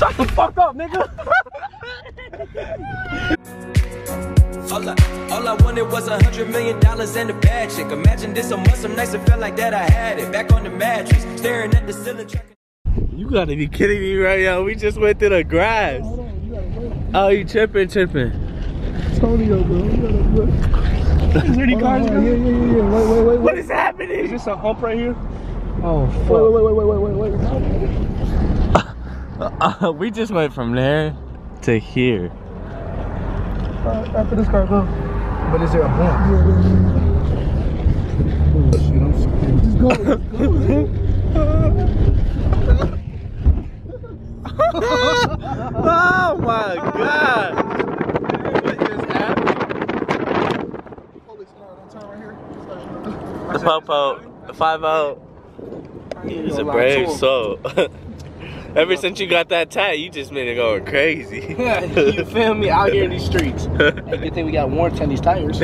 Shut the fuck up, nigga. All I wanted was $100 million and a bad chick. Imagine this on some nights it felt like that I had it. Back on the mattress, staring at the ceiling. You gotta be kidding me right now. We just went through the grass. Hold on, you gotta wait. Oh, you tripping. Antonio, bro, you gotta wait. Is there any cars? Yeah, wait. What is happening? Is this a hump right here? Oh, fuck. Wait. We just went from there to here. After this car, go. But is there a hump? Yeah. Oh, shit, I'm scared. Just go, Oh my god! What is happening? Holy smart, don't turn right here. The Popo, the 5-0. He's a brave soul. Ever since you got that tat, you just been going crazy. Yeah, you feel me? Out here in these streets. Good thing we got warrants on these tires.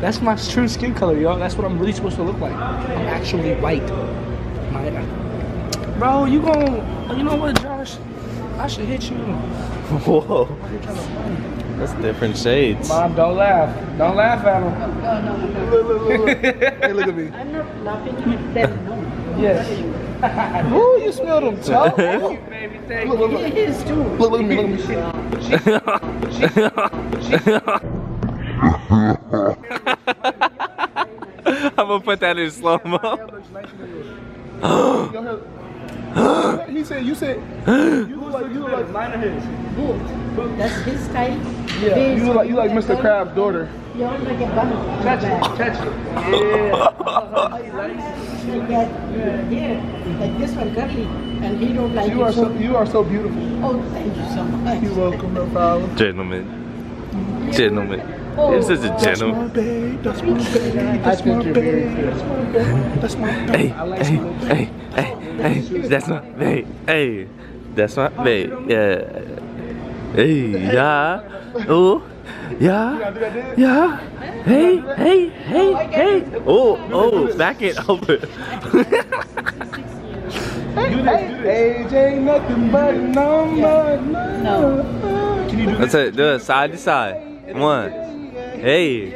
That's my true skin color, y'all. That's what I'm really supposed to look like. I'm actually white. Bro, you know what, Josh? I should hit you. Whoa. That's different shades. Mom, don't laugh. Don't laugh at him. No. Look. Hey, look at me. I'm not laughing at them. No. Yes. Ooh, you smell them toes. Thank you, baby. Thank you. Look. It is too. Look at me. I'm gonna put that in slow mo. He said, "You said you look like mine or his." That's his style. Yeah, you look like Mr. Krabs' daughter. Touch it. Yeah. Yeah. Like this one curly, and he don't like it. You are so beautiful. Oh, thank you so much. You're welcome, no problem. Gentlemen. Oh, this is a gentleman. That's my babe. Hey. That's my babe. Yeah. Hey, yeah. Oh. Yeah. Hey. Oh, back it over. Hey, ain't nothing but no. That's it. Do it side to side. One. Hey.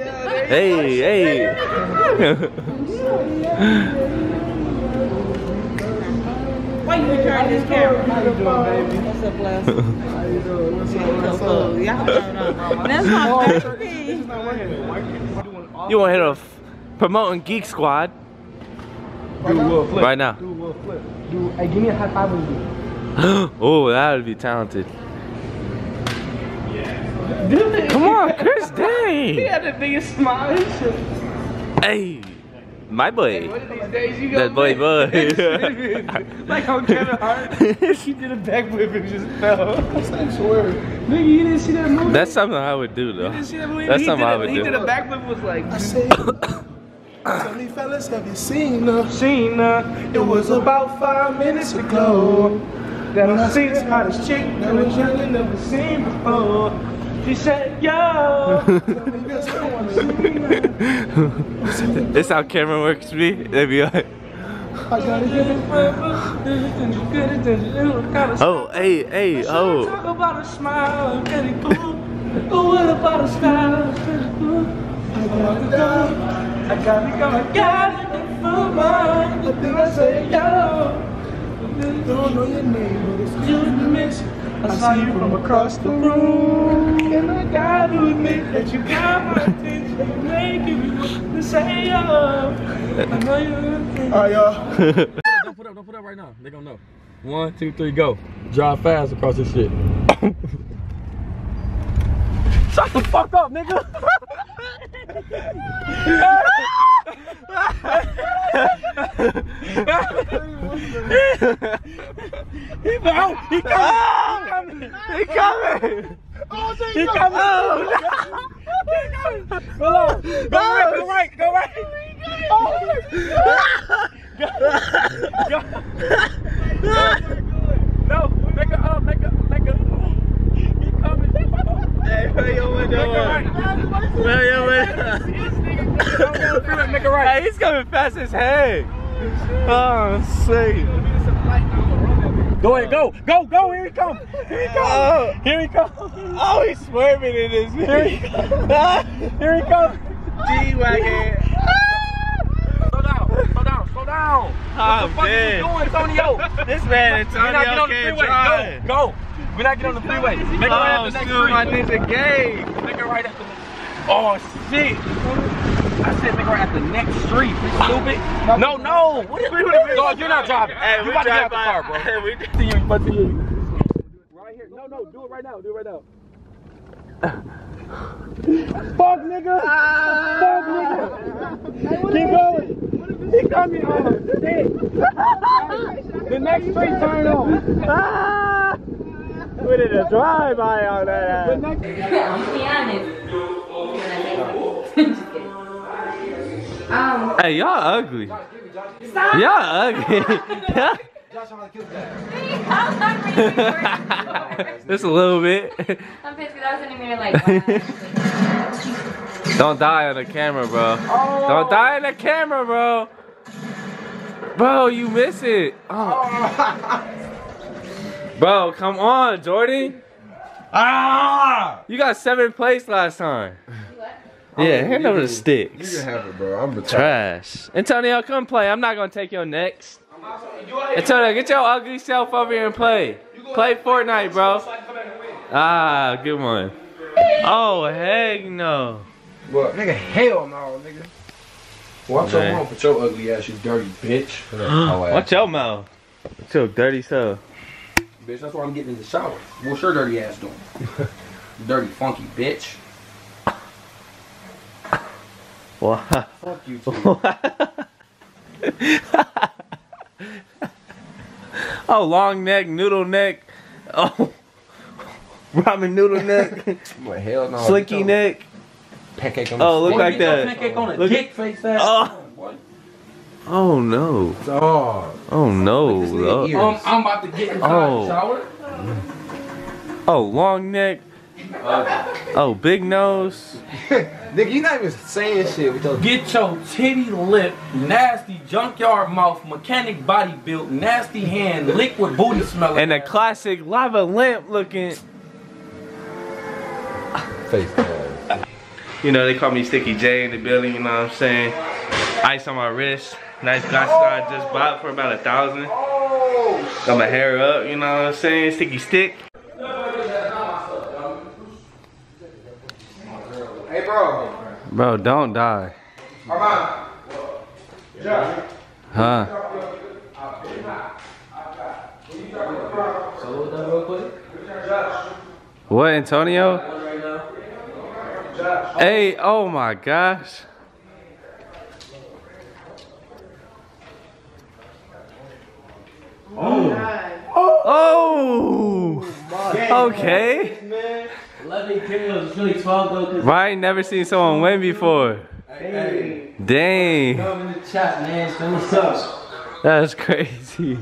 Why you turn this camera? How you doing, baby? What's up, Les? How you doing? What's up? Y'all turn up. That's my baby. You want to hit off promoting Geek Squad? Do a flip right now. Do a flip. Hey, give me a high five with you. Oh, that would be talented. Come on, Chris, dang! He had the biggest smile. Hey, my boy. Hey, one of these days you that boy. Like on Kevin Hart, she did a backflip and just fell. I swear. Nigga, you didn't see that movie? That's something I would do, though. You didn't see that movie? That's something I would do. He did a backflip was like... I said, so many fellas, have you seen her? It was about 5 minutes ago that I seen the hottest chick that a gentleman never seen before. She said, yo! This how camera works, me. They be like, I gotta get it forever. Oh, hey, oh. Talk about a smile, pretty cool. Oh, what about a style, pretty cool? I gotta go for mine. But then I say, yo! Don't know your name, but it's you in the mix. I saw you from across the room, and I gotta admit that you got my attention, making me say yo. I know you're. Alright, y'all. Don't put up right now. They gonna know. 1, 2, 3, go. Drive fast across this shit. Shut the fuck up, nigga. He coming! He coming! Oh, no. Go right! No, make a. He coming! Hey, where your window? Make a right! Hey, he's coming fast as heck! Oh, I'm sick. Go ahead, go, go, go! Here he comes! Here he comes! Here he comes! Oh, he's swerving in his video. Here he comes! G-Wagon! Slow down! Slow down! Slow down! What the fuck are you doing, Antonio? This man, Antonio can't drive. Go! Go! We're not getting on the freeway. Make it right after the next freeway. My nigga gay. Make it right after the next. Oh shit! I said make it right after the next street. Stupid. No, no. What is? Dog, you're not driving. Hey, you about to get out the car, bro. We see you. But see you. Right here. No, no. Do it right now. Do it right now. Fuck, nigga. Fuck, nigga. Keep going. Keep coming. The next street turn on. We did a drive-by on that ass. I'm pianist. Hey, y'all ugly. Stop. Y'all ugly. Just a little bit. I'm pissed because I was in the mirror like, wow. Don't die on the camera, bro. Oh. Don't die on the camera, bro. Bro, you miss it. Oh. Bro, come on, Jordan. Ah! You got 7th place last time. What? Yeah, hand over the sticks. You can have it, bro. I'm the trash. Antonio, come play. I'm not gonna take your next. Antonio, get your ugly self over here and play. Play Fortnite, bro. Ah, good one. Oh, heck no. Well, nigga, hell no, nigga. Watch your mouth with your ugly ass, you dirty bitch. Watch your mouth. Watch your dirty self. Bitch, that's why I'm getting in the shower. What's your dirty ass doing? Dirty, funky bitch. Wow. Fuck you too. Oh, long neck, noodle neck. Oh, ramen noodle neck. What hell no. Slinky neck. Pancake on the Oh, look like that. Pancake on the dick face ass. Oh. What? Oh no. Oh, oh no. I'm about to get in the shower. Oh, long neck. Oh, big nose. Nigga, you not even saying shit with those. Get your titty lip, nasty junkyard mouth, mechanic body built, nasty hand, liquid booty smell. And a classic lava lamp looking face. You know, they call me Sticky J in the building, you know what I'm saying? Ice on my wrist. Nice glasses that I just bought for about 1,000. Got my hair up, you know what I'm saying? Sticky stick. Hey, bro. Bro, don't die. Huh? What, Antonio? Hey, oh my gosh. Oh. Oh. Oh. Okay. I ain't never seen someone win before. Hey. Dang. That's crazy.